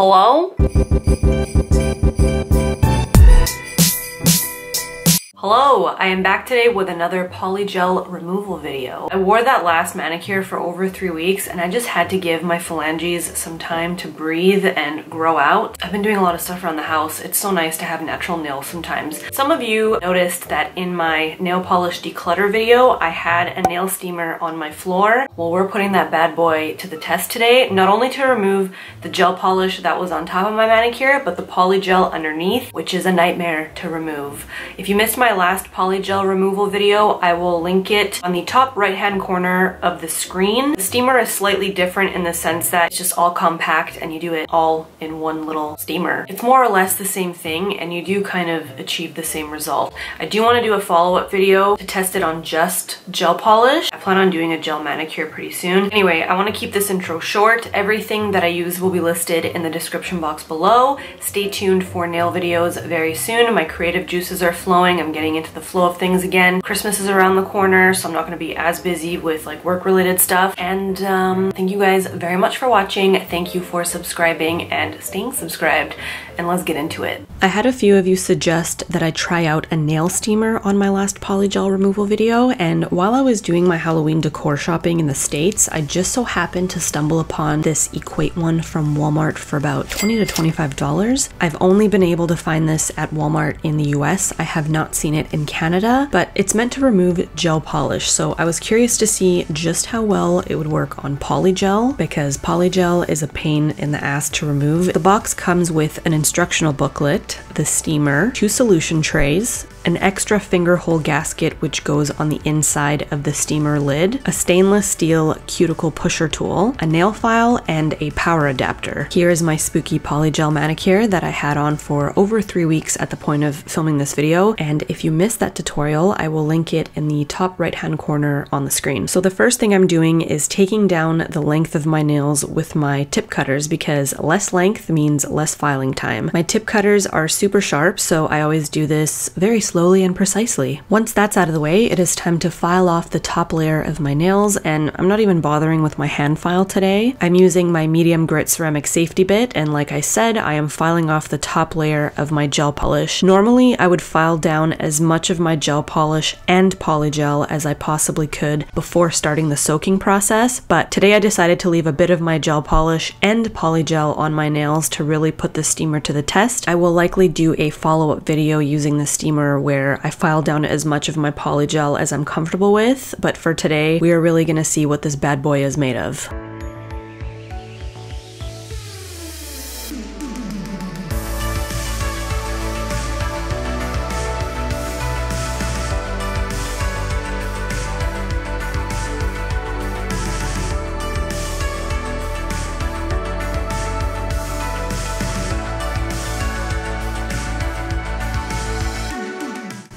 Hello? Hello, I am back today with another polygel removal video. I wore that last manicure for over 3 weeks and I just had to give my phalanges some time to breathe and grow out. I've been doing a lot of stuff around the house. It's so nice to have natural nails sometimes. Some of you noticed that in my nail polish declutter video, I had a nail steamer on my floor. Well, we're putting that bad boy to the test today, not only to remove the gel polish that was on top of my manicure, but the polygel underneath, which is a nightmare to remove. If you missed my last polygel removal video, I will link it on the top right hand corner of the screen. The steamer is slightly different in the sense that it's just all compact and you do it all in one little steamer. It's more or less the same thing and you do kind of achieve the same result. I do want to do a follow-up video to test it on just gel polish. I plan on doing a gel manicure pretty soon. Anyway, I want to keep this intro short. Everything that I use will be listed in the description box below. Stay tuned for nail videos very soon. My creative juices are flowing. I'm getting into the flow of things again. Christmas is around the corner, so I'm not going to be as busy with like work-related stuff. And thank you guys very much for watching. Thank you for subscribing and staying subscribed. And let's get into it. I had a few of you suggest that I try out a nail steamer on my last polygel removal video. And while I was doing my Halloween decor shopping in the States, I just so happened to stumble upon this Equate one from Walmart for about $20 to $25. I've only been able to find this at Walmart in the US. I have not seen it in Canada, but it's meant to remove gel polish. So I was curious to see just how well it would work on polygel, because polygel is a pain in the ass to remove. The box comes with an instructional booklet, the steamer, 2 solution trays, an extra finger hole gasket which goes on the inside of the steamer lid, a stainless steel cuticle pusher tool, a nail file, and a power adapter. Here is my spooky polygel manicure that I had on for over 3 weeks at the point of filming this video, and if you missed that tutorial, I will link it in the top right hand corner on the screen. So the first thing I'm doing is taking down the length of my nails with my tip cutters, because less length means less filing time. My tip cutters are super sharp, so I always do this very slowly and precisely. Once that's out of the way, it is time to file off the top layer of my nails, and I'm not even bothering with my hand file today. I'm using my medium grit ceramic safety bit, and like I said, I am filing off the top layer of my gel polish. Normally, I would file down as much of my gel polish and polygel as I possibly could before starting the soaking process, but today I decided to leave a bit of my gel polish and polygel on my nails to really put the steamer to the test. I will likely do a follow-up video using the steamer where I file down as much of my polygel as I'm comfortable with, but for today, we are really gonna see what this bad boy is made of.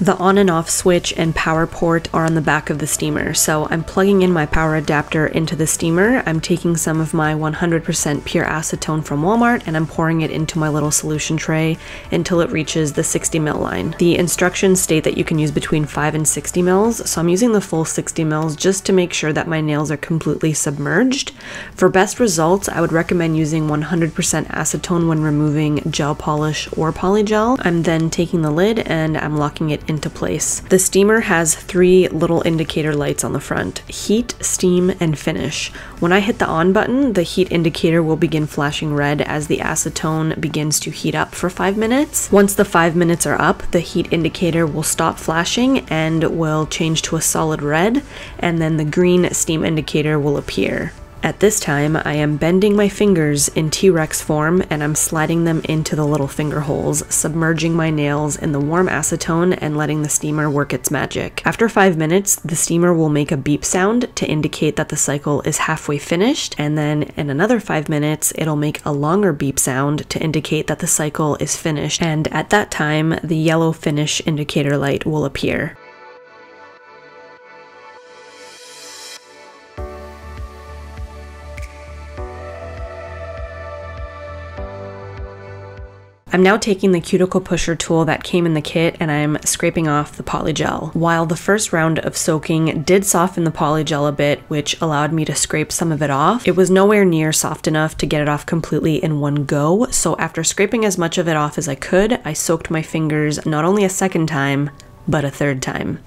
The on and off switch and power port are on the back of the steamer, so I'm plugging in my power adapter into the steamer. I'm taking some of my 100% pure acetone from Walmart and I'm pouring it into my little solution tray until it reaches the 60 ml line. The instructions state that you can use between 5 and 60 mls, so I'm using the full 60 mls just to make sure that my nails are completely submerged. For best results, I would recommend using 100% acetone when removing gel polish or polygel. I'm then taking the lid and I'm locking it into place. The steamer has 3 little indicator lights on the front: heat, steam, and finish. When I hit the on button, the heat indicator will begin flashing red as the acetone begins to heat up for 5 minutes. Once the 5 minutes are up, the heat indicator will stop flashing and will change to a solid red, and then the green steam indicator will appear. At this time, I am bending my fingers in T-Rex form and I'm sliding them into the little finger holes, submerging my nails in the warm acetone and letting the steamer work its magic. After 5 minutes, the steamer will make a beep sound to indicate that the cycle is halfway finished, and then in another 5 minutes, it'll make a longer beep sound to indicate that the cycle is finished, and at that time, the yellow finish indicator light will appear. I'm now taking the cuticle pusher tool that came in the kit and I'm scraping off the polygel. While the first round of soaking did soften the polygel a bit, which allowed me to scrape some of it off, it was nowhere near soft enough to get it off completely in one go. So after scraping as much of it off as I could, I soaked my fingers not only a second time, but a third time.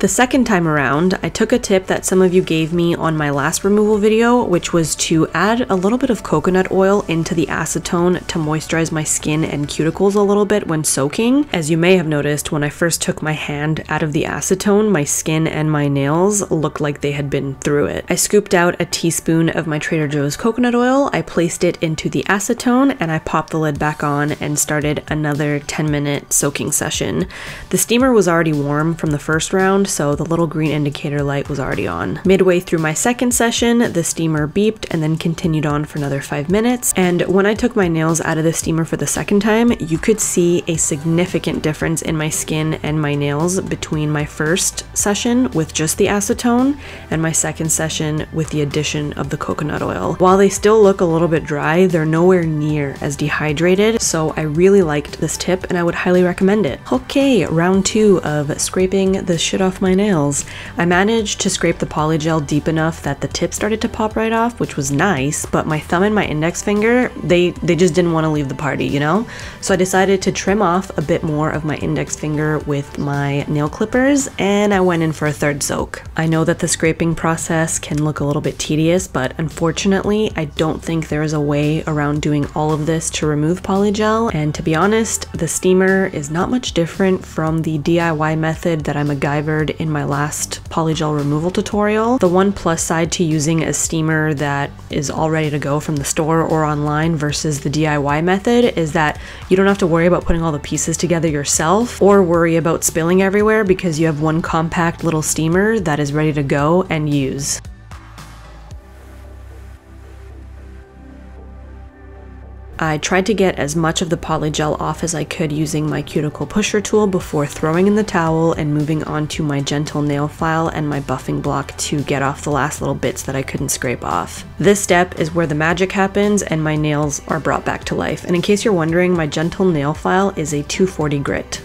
The second time around, I took a tip that some of you gave me on my last removal video, which was to add a little bit of coconut oil into the acetone to moisturize my skin and cuticles a little bit when soaking. As you may have noticed, when I first took my hand out of the acetone, my skin and my nails looked like they had been through it. I scooped out a teaspoon of my Trader Joe's coconut oil, I placed it into the acetone, and I popped the lid back on and started another 10-minute soaking session. The steamer was already warm from the first round, so the little green indicator light was already on. Midway through my second session, the steamer beeped and then continued on for another 5 minutes. And when I took my nails out of the steamer for the second time, you could see a significant difference in my skin and my nails between my first session with just the acetone and my second session with the addition of the coconut oil. While they still look a little bit dry, they're nowhere near as dehydrated, so I really liked this tip and I would highly recommend it. Okay, round two of scraping the shit off my nails. I managed to scrape the polygel deep enough that the tip started to pop right off, which was nice, but my thumb and my index finger, they just didn't want to leave the party, you know? So I decided to trim off a bit more of my index finger with my nail clippers, and I went in for a third soak. I know that the scraping process can look a little bit tedious, but unfortunately, I don't think there is a way around doing all of this to remove polygel, and to be honest, the steamer is not much different from the DIY method that I'm a guyver in my last polygel removal tutorial. The one plus side to using a steamer that is all ready to go from the store or online versus the DIY method is that you don't have to worry about putting all the pieces together yourself or worry about spilling everywhere because you have one compact little steamer that is ready to go and use. I tried to get as much of the polygel off as I could using my cuticle pusher tool before throwing in the towel and moving on to my gentle nail file and my buffing block to get off the last little bits that I couldn't scrape off. This step is where the magic happens and my nails are brought back to life. And in case you're wondering, my gentle nail file is a 240 grit.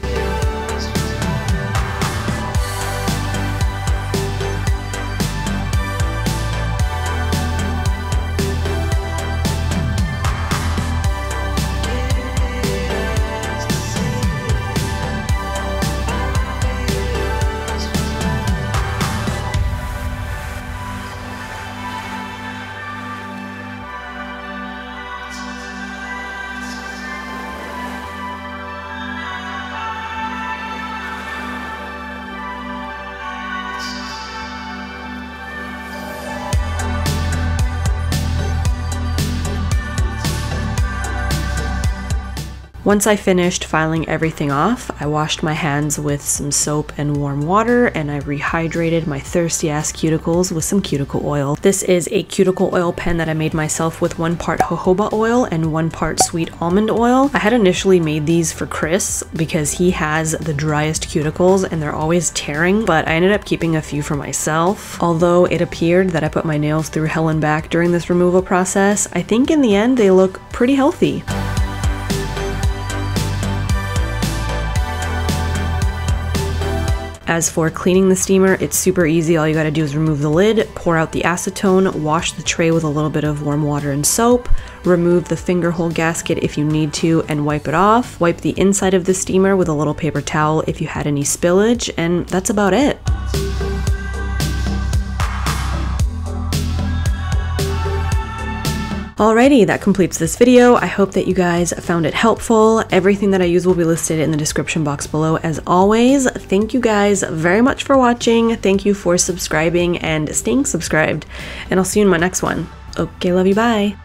Once I finished filing everything off, I washed my hands with some soap and warm water, and I rehydrated my thirsty ass cuticles with some cuticle oil. This is a cuticle oil pen that I made myself with 1 part jojoba oil and 1 part sweet almond oil. I had initially made these for Chris because he has the driest cuticles and they're always tearing, but I ended up keeping a few for myself. Although it appeared that I put my nails through hell and back during this removal process, I think in the end they look pretty healthy. As for cleaning the steamer, it's super easy. All you gotta do is remove the lid, pour out the acetone, wash the tray with a little bit of warm water and soap, remove the finger hole gasket if you need to and wipe it off, wipe the inside of the steamer with a little paper towel if you had any spillage, and that's about it. Alrighty, that completes this video. I hope that you guys found it helpful. Everything that I use will be listed in the description box below as always. Thank you guys very much for watching. Thank you for subscribing and staying subscribed. And I'll see you in my next one. Okay, love you, bye.